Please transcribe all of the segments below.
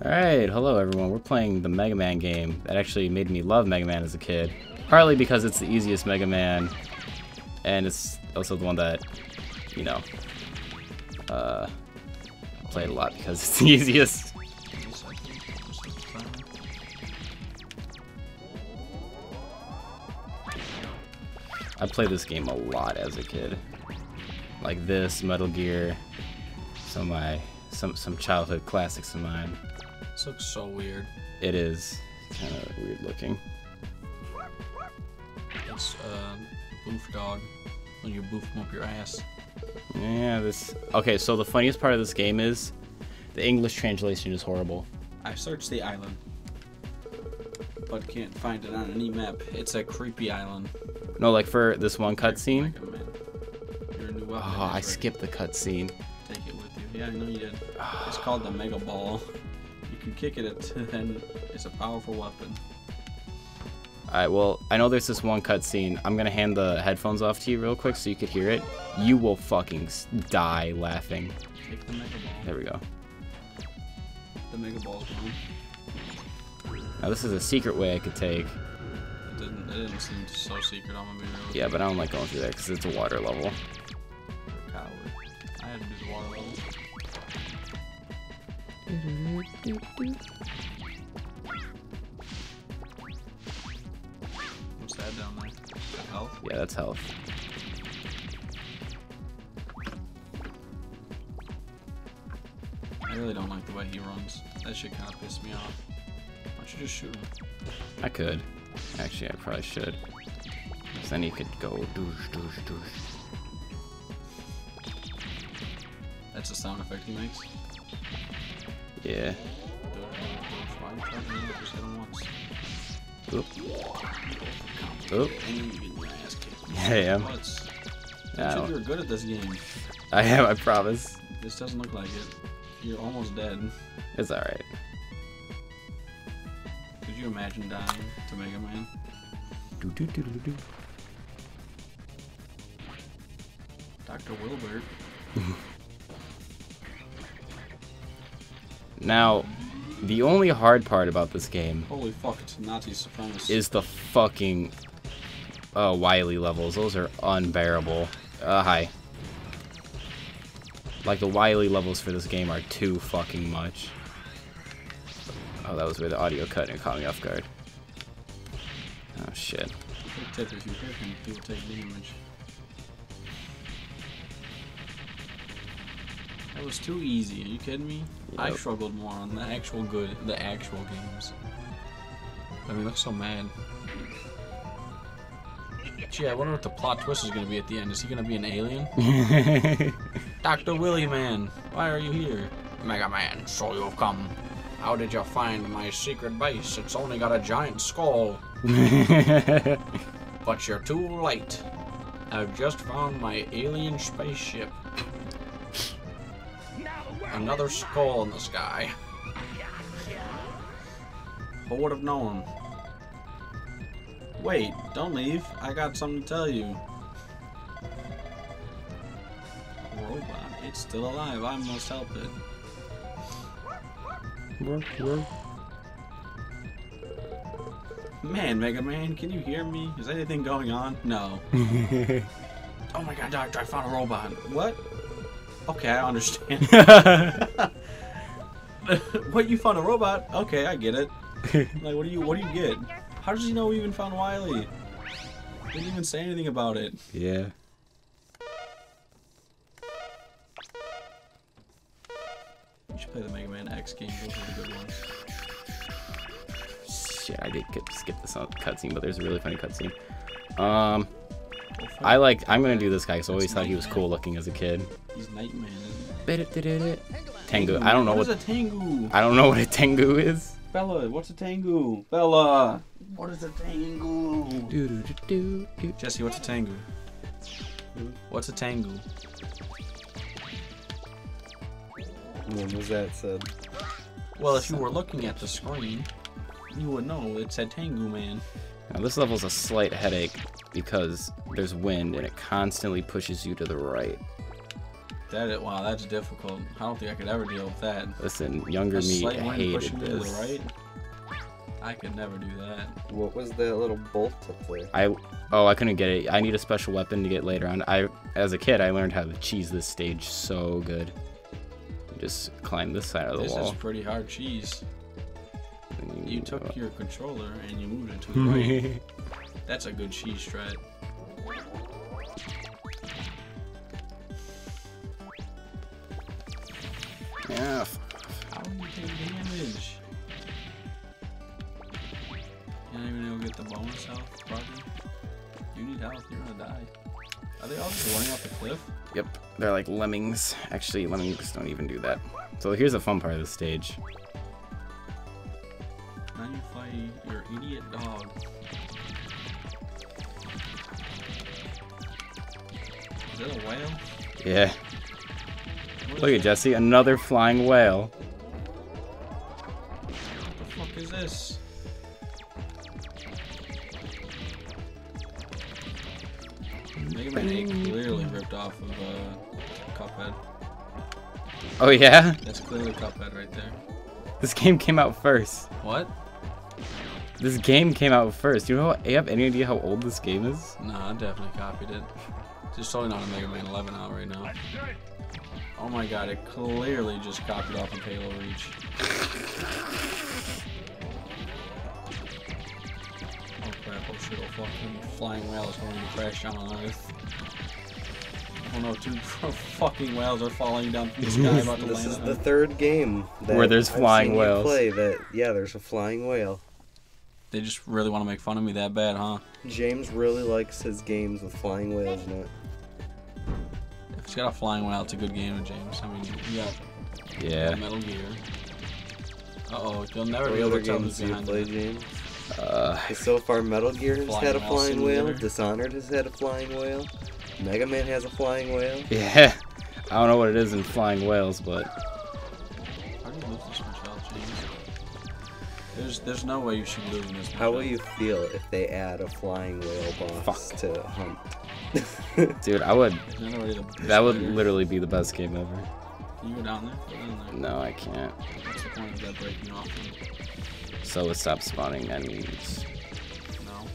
Alright, hello everyone. We're playing the Mega Man game that actually made me love Mega Man as a kid. Partly because it's the easiest Mega Man, and it's also the one that, you know, played a lot because it's the easiest. I played this game a lot as a kid. Like this, Metal Gear, some childhood classics of mine. This looks so weird. It is. It's kind of weird looking. It's boof dog. When you boof him up your ass. Yeah, this... Okay, so the funniest part of this game is the English translation is horrible. I searched the island, but can't find it on any map. It's a creepy island. No, like for this one cutscene. Oh, I skipped the cutscene. Take it with you. Yeah, I know you did. It's called the Mega Ball. You can kick it at 10. It's a powerful weapon. Alright, well, I know there's this one cutscene. I'm gonna hand the headphones off to you real quick so you could hear it. You will fucking die laughing. Take the Mega Ball. There we go. The Mega Ball's gone. Now this is a secret way I could take. It didn't seem so secret on my mirror. Yeah, but I don't like going through there because it's a water level. Coward. I had to do the water level. What's that down there? Is that health? Yeah, that's health. I really don't like the way he runs. That shit kind of pissed me off. Why don't you just shoot him? I could. Actually, I probably should. Because then you could go doosh, doosh, doosh. That's the sound effect he makes? Yeah. Oop. Oop. Yeah, I am. You were good at this game. I am, I promise. This doesn't look like it. You're almost dead. It's alright. Could you imagine dying to Mega Man? Do-do-do-do-do. Dr. Wilbert. Now, the only hard part about this game... Holy fuck, it's Nazi supremacy. ...is the fucking Wily levels. Those are unbearable. Hi. Like, the Wily levels for this game are too fucking much. Oh, that was where the audio cut and it caught me off guard. Oh shit. If you hit him, he will take damage. That was too easy, are you kidding me? Yep. I struggled more on the actual actual games. I mean, that's so mad. Gee, I wonder what the plot twist is gonna be at the end. Is he gonna be an alien? Dr. Willy Man, why are you here? Mega Man, so you've come. How did you find my secret base? It's only got a giant skull. But you're too late. I've just found my alien spaceship. Another skull in the sky. Who would have known? Wait, don't leave. I got something to tell you. Robot, it's still alive. I must help it. Man, Mega Man, can you hear me? Is anything going on? No. Oh my god, Doctor, I found a robot. What? Okay, I understand. What, you found a robot? Okay, I get it. Like, what do you get? How does he know we even found Wily? Didn't even say anything about it. Yeah. You should play the Mega Man X game. Those are the good ones. Shit, I did skip this cutscene, but there's a really funny cutscene. I'm gonna do this guy because I always thought he was cool looking as a kid. He's Nightman. Tengu. I don't know what is a Tengu. I don't know what a Tengu is. Bella, what's a Tengu? Bella, what is a Tengu? Jesse, what's a Tengu? What's a Tengu? What was that said? Well, if you were looking at the screen, you would know it said Tango Man. Now this level's a slight headache because there's wind and it constantly pushes you to the right. That, wow, that's difficult. I don't think I could ever deal with that. Listen, younger me hated this. Right? I could never do that. What was the little bolt up there? I couldn't get it. I need a special weapon to get later on. As a kid, I learned how to cheese this stage so good. You just climb this side of the wall. This is pretty hard cheese. You took your controller and you moved it to the right. That's a good cheese strat. Yeah. How do you take damage? You're not even able to get the bonus health, probably. You need health, you're gonna die. Are they all just running off the cliff? Yep, they're like lemmings. Actually, lemmings don't even do that. So here's the fun part of the stage. Now you fight your idiot dog. Is that a whale? Yeah. Look at Jesse, another flying whale. What the fuck is this? Mega Man 8 clearly ripped off of Cuphead. Oh yeah? That's clearly Cuphead right there. This game came out first. What? This game came out first. Do you know? Do you have any idea how old this game is? Nah, I definitely copied it. There's totally not a Mega Man 11 out right now. Oh my god, it clearly just copied off of Halo Reach. Oh crap, oh shit, oh fucking flying whale is going to crash down on Earth. Oh no, two fucking whales are falling down from the sky about to land on Earth. This is the third game that where there's flying whales. Play that, yeah, there's a flying whale. They just really want to make fun of me that bad, huh? James really likes his games with flying whales in it. It's got a flying whale. It's a good game, James. I mean, you got Metal Gear. Uh-oh, you'll never be able to tell who's behind it. So far, Metal Gear has had a flying whale. Dishonored has had a flying whale. Mega Man has a flying whale. Yeah. I don't know what it is in flying whales, but... How do you lose this much health, James? There's no way you should lose in this much. How will you feel if they add a flying whale boss to Hunt? Dude, I would. That would literally be the best game ever. Can you go down there? No, I can't. What's the point of that breaking off? So it stops spawning enemies. No.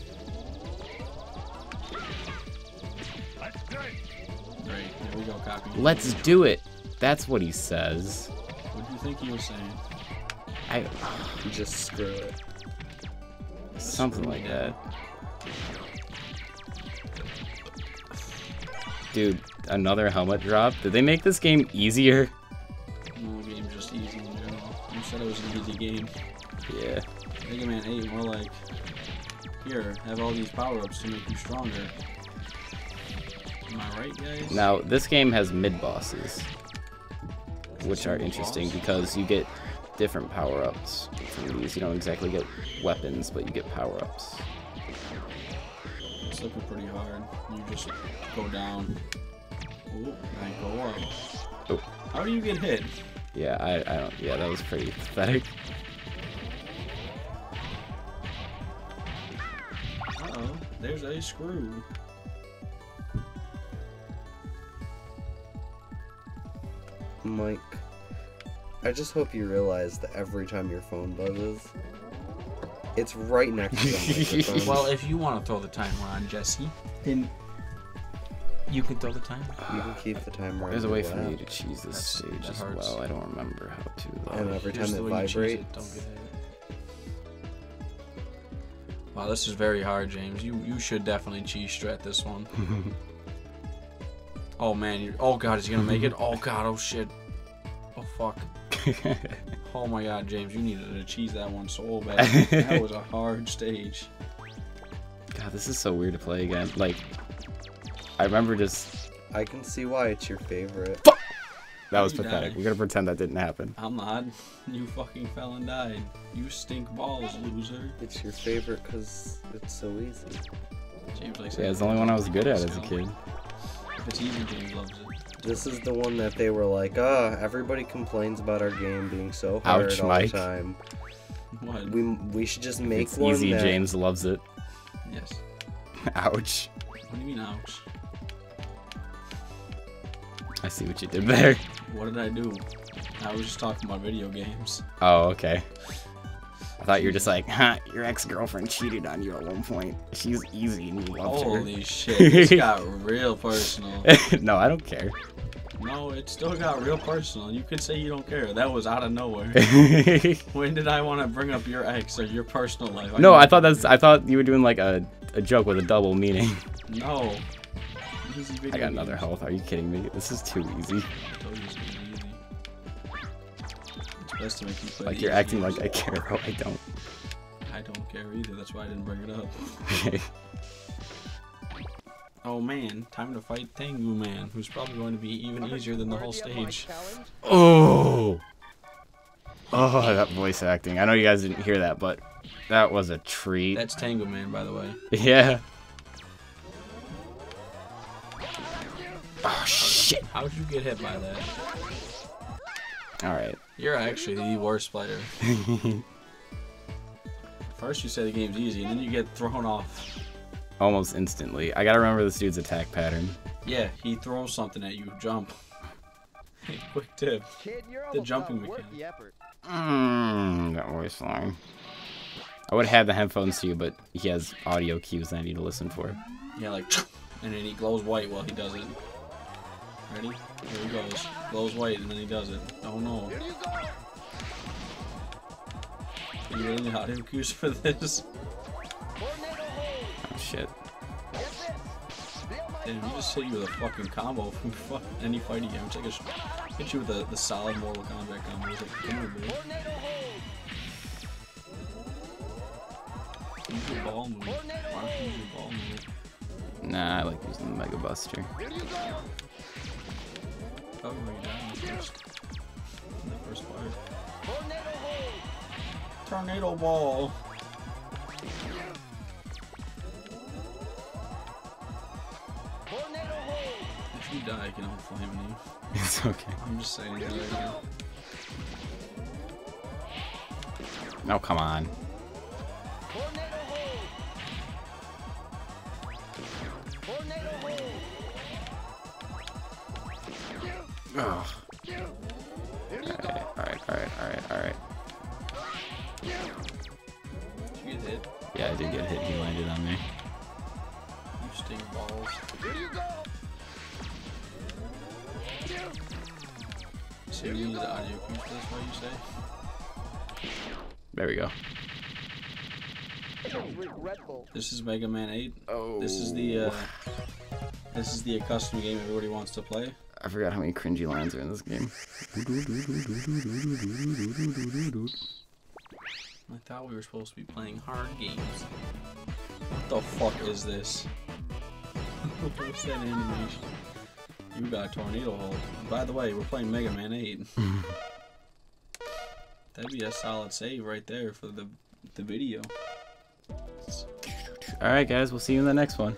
Great. Here we go. Copy. Let's do it. That's what he says. What do you think he was saying? You just screw it. Something like that. Dude, another helmet drop? Did they make this game easier? No, the game's just easy in general. You said it was an easy game. Yeah. Mega Man 8, more like, here, have all these power-ups to make you stronger. Am I right, guys? Now, this game has mid-bosses, which are interesting because you get different power-ups from these. You don't exactly get weapons, but you get power-ups. It's looking pretty hard. You just go down. Ooh, and I go up. Oh. How do you get hit? Yeah, I don't. Yeah, that was pretty pathetic. Uh-oh, there's a screw. Mike, I just hope you realize that every time your phone buzzes, it's right next to the microphone. Well, if you want to throw the timer on, Jesse, then you can throw the timer. You can keep the timer on. There's a way for you to cheese this stage as well. I don't remember how to. And every time it vibrates. Don't get hit. Wow, this is very hard, James. You should definitely cheese strat this one. Oh man, oh god, is he gonna make it? Oh god, oh shit. Oh fuck. Oh my god, James, you needed to cheese that one so bad. That was a hard stage. God, this is so weird to play again. Like, I remember just... I can see why it's your favorite. Fuck! That was pathetic. We're gonna pretend that didn't happen. I'm not. You fucking fell and died. You stink balls, loser. It's your favorite because it's so easy. James likes it. Yeah, it's the only one I was good at as a kid. If it's easy, James loves it. This is the one that they were like, everybody complains about our game being so hard all the time. What? We should just make it's one easy, that... James loves it. Yes. Ouch. What do you mean, ouch? I see what you did there. What did I do? I was just talking about video games. Oh, okay. I thought you were just like, huh, your ex-girlfriend cheated on you at one point. She's easy and you loved her. Holy shit, this got real personal. No, I don't care. No, it still got real personal. You could say you don't care. That was out of nowhere. When did I want to bring up your ex or your personal life? No, I thought that's. I thought you were doing like a joke with a double meaning. No. Easy video I got another games. Health. Are you kidding me? This is too easy. It's best to make you play. Like you're acting games. Like I care. Oh, I don't. I don't care either. That's why I didn't bring it up. Okay. Oh man, time to fight Tengu Man, who's probably going to be even easier than the whole stage. Oh! Oh, that voice acting. I know you guys didn't hear that, but that was a treat. That's Tango Man, by the way. Yeah. Oh, shit. How'd you get hit by that? Alright. You're actually the worst player. First you say the game's easy, and then you get thrown off. Almost instantly. I gotta remember this dude's attack pattern. Yeah, he throws something at you. Jump. Hey, quick tip. Kid, the jumping mechanic. That voice line. I would have the headphones to you, but he has audio cues that I need to listen for. Yeah, like, and then he glows white while he does it. Ready? Here he goes. Glows white and then he does it. Oh no. Do you really have audio cues for this? Shit. Damn, he just hit you with a fucking combo from fucking any fighting game. It's like a hit you with the solid Mortal Kombat combo. It's like, come on, dude. Use your ball move. Why don't you use your ball move? Nah, I like using the Mega Buster. Oh, you died in the first part. Tornado Ball! If you die, I can hold flame in you. It's okay. I'm just saying that right now. No, come on. Alright, alright. Did you get hit? Yeah, I did get hit. He landed on me. You sting balls. Here you go! So you use the audio cues for this, what you say? There we go. This is Mega Man 8. Oh. This is the custom game everybody wants to play. I forgot how many cringy lines are in this game. I thought we were supposed to be playing hard games. What the fuck is this? What's that animation? You got a tornado hold. By the way, we're playing Mega Man 8. That'd be a solid save right there for the video. Alright guys, we'll see you in the next one.